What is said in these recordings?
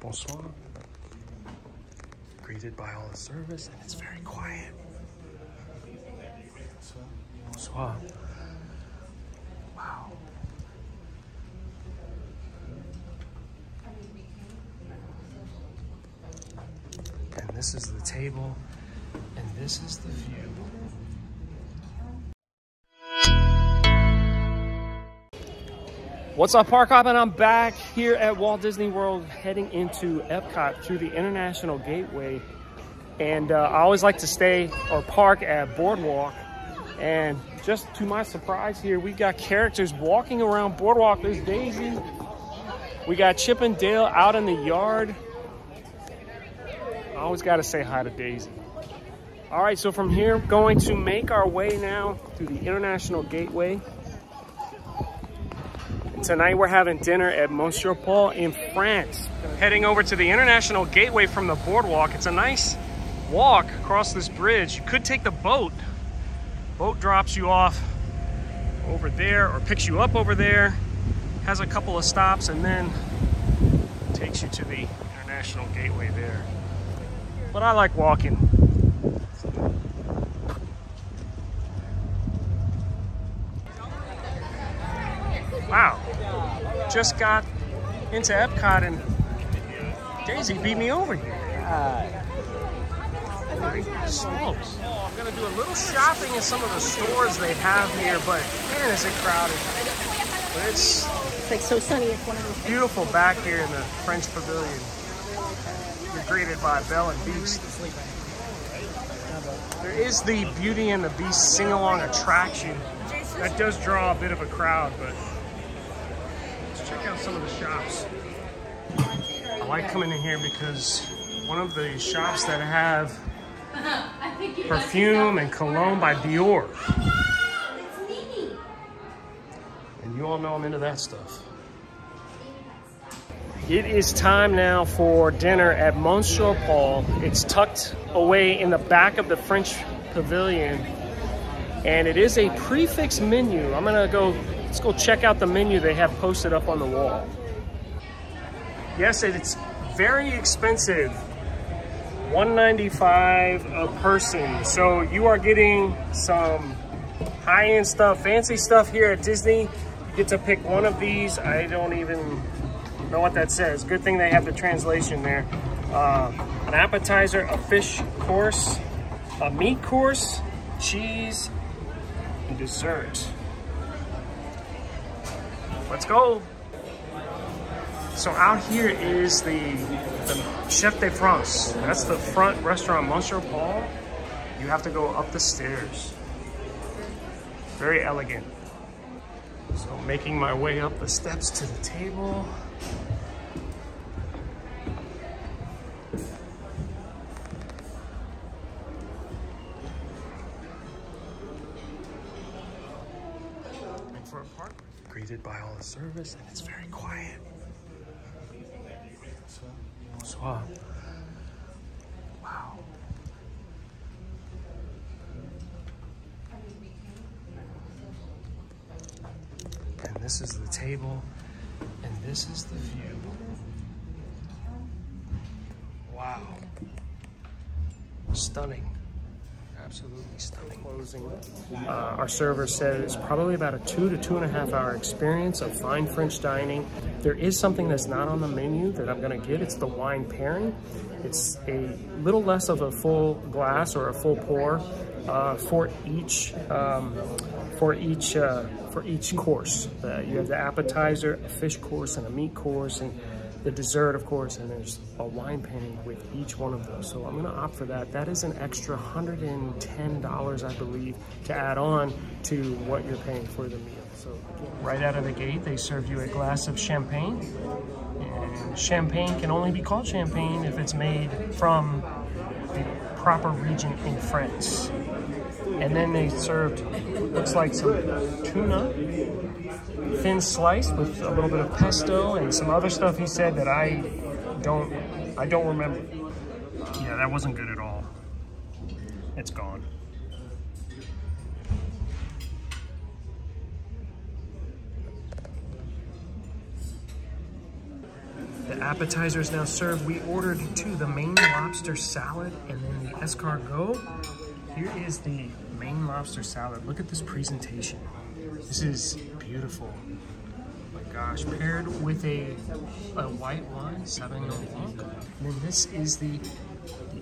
Bonsoir. Greeted by all the service, and it's very quiet. Bonsoir. Wow. And this is the table, and this is the view. What's up, Park Hoppin'? I'm back here at Walt Disney World, heading into Epcot through the International Gateway. And I always like to stay or park at Boardwalk. And just to my surprise here, we got characters walking around Boardwalk. There's Daisy. We got Chip and Dale out in the yard. I always got to say hi to Daisy. All right, so from here, going to make our way now through the International Gateway. Tonight we're having dinner at Monsieur Paul in France. Heading over to the International Gateway from the Boardwalk. It's a nice walk across this bridge. You could take the boat. Boat drops you off over there or picks you up over there. Has a couple of stops and then takes you to the International Gateway there. But I like walking. Wow, just got into Epcot and Daisy beat me over here. Slopes. I'm gonna do a little shopping in some of the stores they have here, but man, is it crowded. But it's like so sunny. It's one of those beautiful back here in the French Pavilion. You're greeted by Belle and Beast. There is the Beauty and the Beast sing-along attraction that does draw a bit of a crowd, but. Check out some of the shops. I like coming in here because one of the shops that have perfume and cologne by Dior. And you all know I'm into that stuff. It is time now for dinner at Monsieur Paul. It's tucked away in the back of the French Pavilion. And it is a prefix menu. I'm gonna go. Let's go check out the menu they have posted up on the wall. Yes, it's very expensive. $195 a person. So you are getting some high-end stuff, fancy stuff here at Disney. You get to pick one of these. I don't even know what that says. Good thing they have the translation there. An appetizer, a fish course, a meat course, cheese, and dessert. Let's go. So out here is the Chef de France. That's the front restaurant, Monsieur Paul. You have to go up the stairs. Very elegant. So making my way up the steps to the table. Greeted by all the service, and it's very quiet. Bonsoir. Wow. And this is the table, and this is the view. Wow. Stunning. Absolutely stunning. Closing. Our server said it's probably about a 2 to 2.5 hour experience of fine French dining. There is something that's not on the menu that I'm going to get. It's the wine pairing. It's a little less of a full glass or a full pour for each course. You have the appetizer, a fish course, and a meat course, and the dessert, of course, and there's a wine pairing with each one of those. So I'm gonna opt for that. That is an extra $110, I believe, to add on to what you're paying for the meal. So right out of the gate, they serve you a glass of champagne. And champagne can only be called champagne if it's made from the proper region in France. And then they served, looks like some tuna, thin slice with a little bit of pesto and some other stuff he said that I don't remember. Yeah, that wasn't good at all. It's gone. The appetizer is now served. We ordered two, the Maine lobster salad and then the escargot. Here is the Maine lobster salad. Look at this presentation. This is beautiful. Oh my gosh, paired with a white wine, Sauvignon Blanc. And then this is the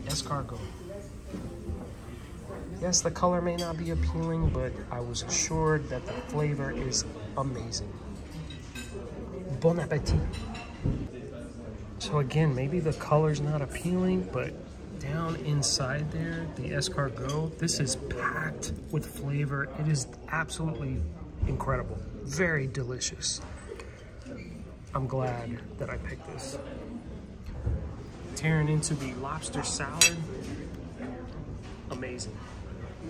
escargot. Yes, the color may not be appealing, but I was assured that the flavor is amazing. Bon appétit. So again, maybe the color's not appealing, but down inside there, the escargot, this is packed with flavor. It is absolutely incredible. Very delicious. I'm glad that I picked this. Tearing into the lobster salad. Amazing.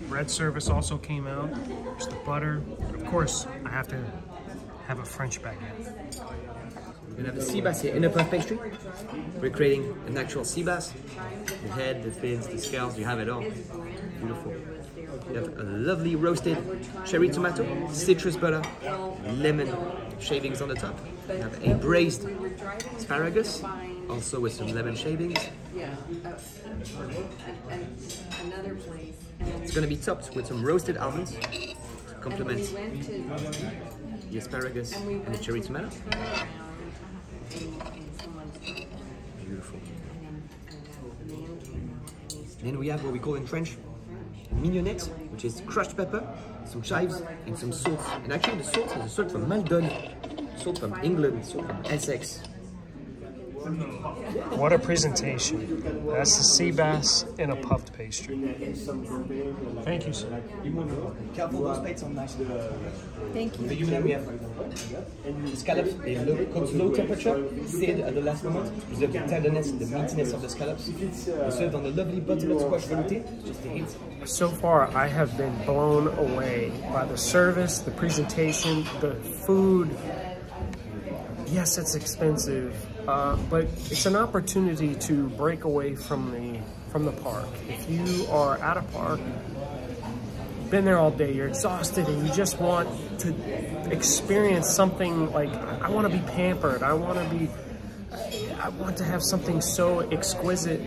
Bread service also came out. There's the butter. And of course, I have to have a French baguette. We're gonna have the sea bass here, inner puff pastry. We're creating an actual sea bass. The head, the fins, the scales, you have it all. Beautiful. You have a lovely roasted cherry tomato, citrus butter, lemon shavings on the top. You have a braised asparagus, also with some lemon shavings. It's gonna be topped with some roasted almonds to complement the asparagus and the cherry tomato. Beautiful. Then we have what we call in French mignonnette, which is crushed pepper, some chives, and some salt. And actually the salt is a salt from Maldon, salt from England, salt from Essex. What a presentation. That's the sea bass in a puffed pastry. Thank you, sir. Thank you. But usually we have scallops, they cooked low temperature, seared at the last moment, to preserve the tenderness and the meatiness of the scallops. They're served on the lovely butternut squash velouté, just a hint. So far, I have been blown away by the service, the presentation, the food. Yes, it's expensive. But it's an opportunity to break away from the park. If you are at a park, been there all day, you're exhausted, and you just want to experience something like, I want to be pampered, I want to have something so exquisite.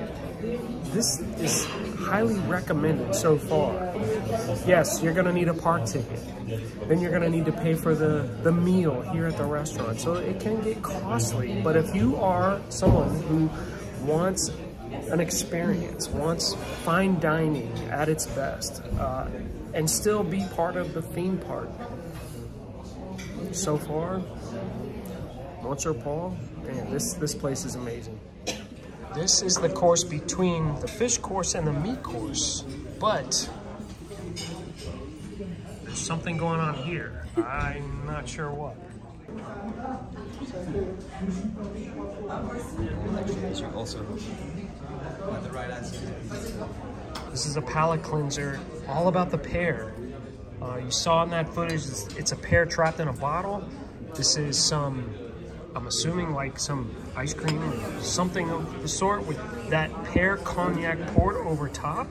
This is highly recommended so far. Yes, you're gonna need a park ticket. Then you're gonna need to pay for the meal here at the restaurant. So it can get costly, but if you are someone who wants an experience, wants fine dining at its best, and still be part of the theme park, so far, Monsieur Paul, man, this place is amazing. This is the course between the fish course and the meat course, but there's something going on here. I'm not sure what. This is a palate cleanser, all about the pear. You saw in that footage, it's a pear trapped in a bottle. This is some, I'm assuming like some ice cream or something of the sort with that pear cognac poured over top.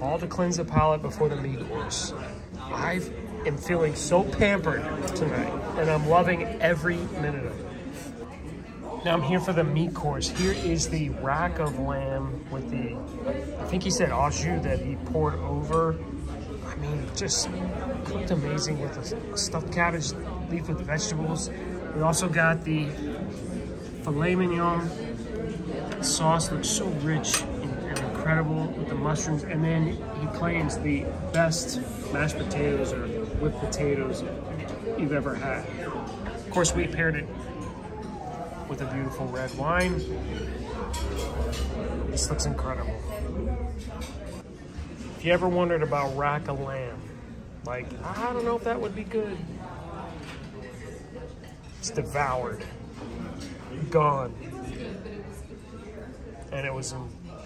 All to cleanse the palate before the meat course. I am feeling so pampered tonight and I'm loving every minute of it. Now I'm here for the meat course. Here is the rack of lamb with the, I think he said au jus that he poured over. I mean, just cooked amazing with a stuffed cabbage leaf with vegetables. We also got the filet mignon. The sauce looks so rich and incredible with the mushrooms. And then he claims the best mashed potatoes or whipped potatoes you've ever had. Of course, we paired it with a beautiful red wine. This looks incredible. If you ever wondered about rack of lamb, like, I don't know if that would be good. It's devoured, gone. And it was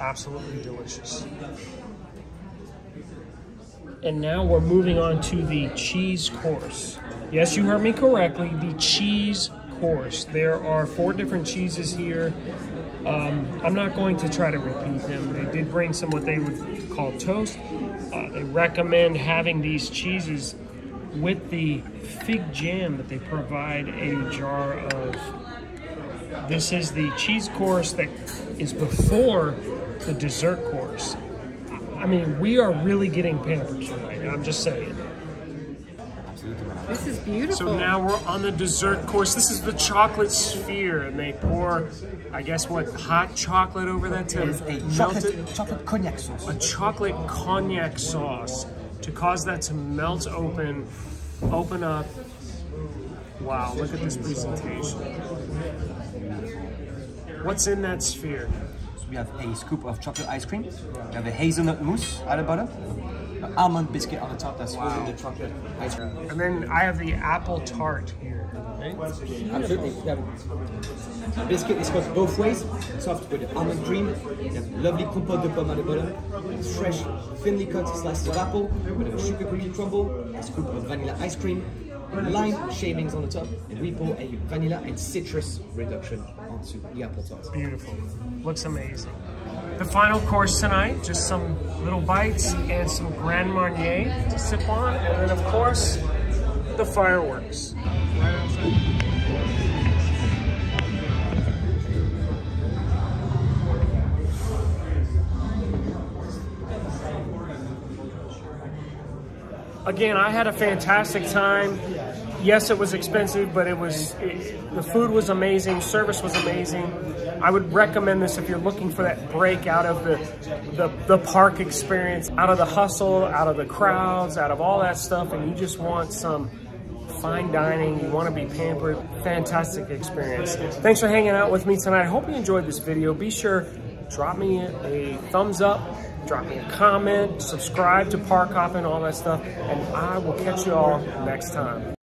absolutely delicious. And now we're moving on to the cheese course. Yes, you heard me correctly, the cheese course. There are 4 different cheeses here. I'm not going to try to repeat them. They did bring some what they would call toast. They recommend having these cheeses with the fig jam that they provide a jar of This is the cheese course that is before the dessert course. I mean, we are really getting pampered tonight, I'm just saying. This is beautiful. So now we're on the dessert course. This is the chocolate sphere, and they pour, I guess, what, hot chocolate over that to melt it? Chocolate cognac sauce. A chocolate cognac sauce to cause that to melt open, open up. Wow, look at this presentation. What's in that sphere? So we have a scoop of chocolate ice cream. We have a hazelnut mousse out of butter. An almond biscuit on the top that's holding the chocolate ice cream. And then I have the apple tart here. Right? Absolutely. The biscuit is cut both ways. Soft with the almond cream. You have lovely compote de pomme at the bottom. It's fresh, thinly cut slices of apple with a sugar cream crumble. A scoop of vanilla ice cream. Lime shavings on the top, and we pour a vanilla and citrus reduction onto the apple tart. Beautiful. Looks amazing. The final course tonight, just some little bites and some Grand Marnier to sip on, and then of course, the fireworks. Right outside. Again, I had a fantastic time. Yes, it was expensive, but the food was amazing, service was amazing. I would recommend this if you're looking for that break out of the park experience, out of the hustle, out of the crowds, out of all that stuff, and you just want some fine dining, you want to be pampered. Fantastic experience. Thanks for hanging out with me tonight. I hope you enjoyed this video. Be sure, drop me a thumbs up. Drop me a comment, subscribe to Park Hoppin', all that stuff, and I will catch you all next time.